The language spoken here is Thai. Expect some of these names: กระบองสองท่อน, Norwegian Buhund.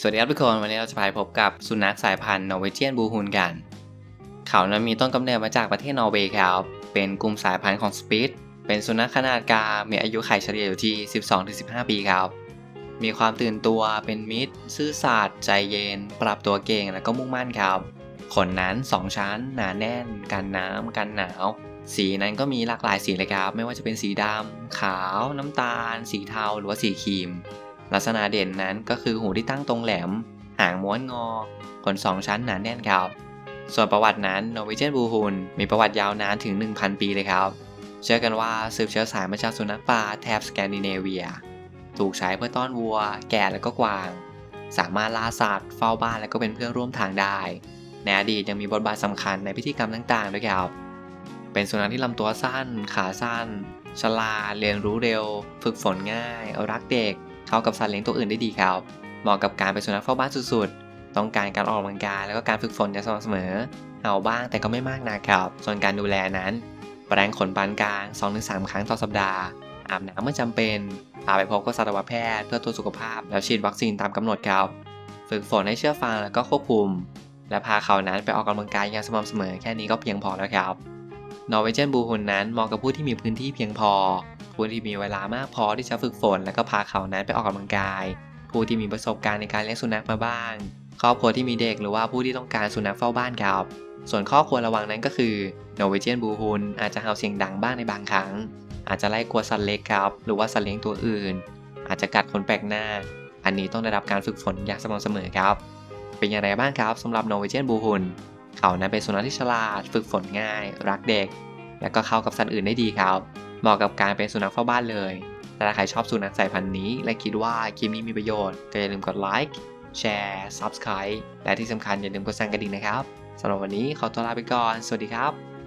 สวัสดีครับทุกคนวันนี้เราจะไปพบกับสุนัขสายพันธุ์ Norwegian Buhund กันเขานั้นมีต้นกำเนิดมาจากประเทศนอร์เวย์ครับเป็นกลุ่มสายพันธุ์ของสปิทเป็นสุนัขขนาดกลางมีอายุไข่เฉลี่ยอยู่ที่ 12-15 ปีครับมีความตื่นตัวเป็นมิตรซื่อสัตย์ใจเย็นปรับตัวเก่งและก็มุ่งมั่นครับขนนั้น2ชั้นหนาแน่นกันน้ำกันหนาวสีนั้นก็มีหลากหลายสีเลยครับไม่ว่าจะเป็นสีดำขาวน้ำตาลสีเทาหรือว่าสีครีมลักษณะเด่นนั้นก็คือหูที่ตั้งตรงแหลมหางม้วนงอขน2ชั้นหนาแน่นครับส่วนประวัตินั้น Norwegian Buhund มีประวัติยาวนานถึง 1,000 ปีเลยครับเชื่อกันว่าสืบเชื้อสายมาจากสุนัขป่าแถบสแกนดิเนเวียถูกใช้เพื่อต้อนวัวแกะและก็กวางสามารถล่าสัตว์เฝ้าบ้านและก็เป็นเพื่อนร่วมทางได้ในอดีตยังมีบทบาทสำคัญในพิธีกรรมต่างๆด้วยครับเป็นสุนัขที่ลำตัวสั้นขาสั้นฉลาดเรียนรู้เร็วฝึกฝนง่ายรักเด็กเข้ากับสัตว์เลี้ยงตัวอื่นได้ดีครับเหมาะกับการเป็นสุนัขเฝ้าบ้านสุดๆต้องการการออกกำลังกายแล้วก็การฝึกฝนอย่างสม่ำเสมอเอาบ้างแต่ก็ไม่มากนะครับส่วนการดูแลนั้นแปรงขนปานกลาง 2-3 ครั้งต่อสัปดาห์อาบน้ำเมื่อจำเป็นพาไปพบกับสัตวแพทย์เพื่อตรวจสุขภาพแล้วฉีดวัคซีนตามกำหนดครับฝึกฝนให้เชื่อฟังแล้วก็ควบคุมและพาเขานั้นไปออกกำลังกายอย่างสม่ำเสมอแค่นี้ก็เพียงพอแล้วครับ Norwegian Buhund นั้นเหมาะกับผู้ที่มีพื้นที่เพียงพอผู้ที่มีเวลามากพอที่จะฝึกฝนและก็พาเขานั้นไปออกกำลังกายผู้ที่มีประสบการณ์ในการเลี้ยงสุนัขมาบ้างครอบครัวที่มีเด็กหรือว่าผู้ที่ต้องการสุนัขเฝ้าบ้านครับส่วนข้อควรระวังนั้นก็คือ Norwegian Buhund อาจจะเห่าเสียงดังบ้างในบางครั้งอาจจะไล่กลัวสัตว์เล็กครับหรือว่าสัตว์เลี้ยงตัวอื่นอาจจะกัดคนแปลกหน้าอันนี้ต้องได้รับการฝึกฝนอย่างสม่ำเสมอครับเป็นอย่างไรบ้างครับสำหรับ Norwegian Buhund เขานั้นเป็นสุนัขที่ฉลาดฝึกฝนง่ายรักเด็กและก็เข้ากับสัตว์อื่นได้ดีครับเหมาะกับการเป็นสุนัขเฝ้าบ้านเลยแต่ถ้าใครชอบสุนัขสายพันธุ์นี้และคิดว่าคลิปนี้มีประโยชน์ก็อย่าลืมกดไลค์แชร์ Subscribe และที่สำคัญอย่าลืมกดสั่นกระดิ่งนะครับสำหรับวันนี้ขอตัวลาไปก่อนสวัสดีครับ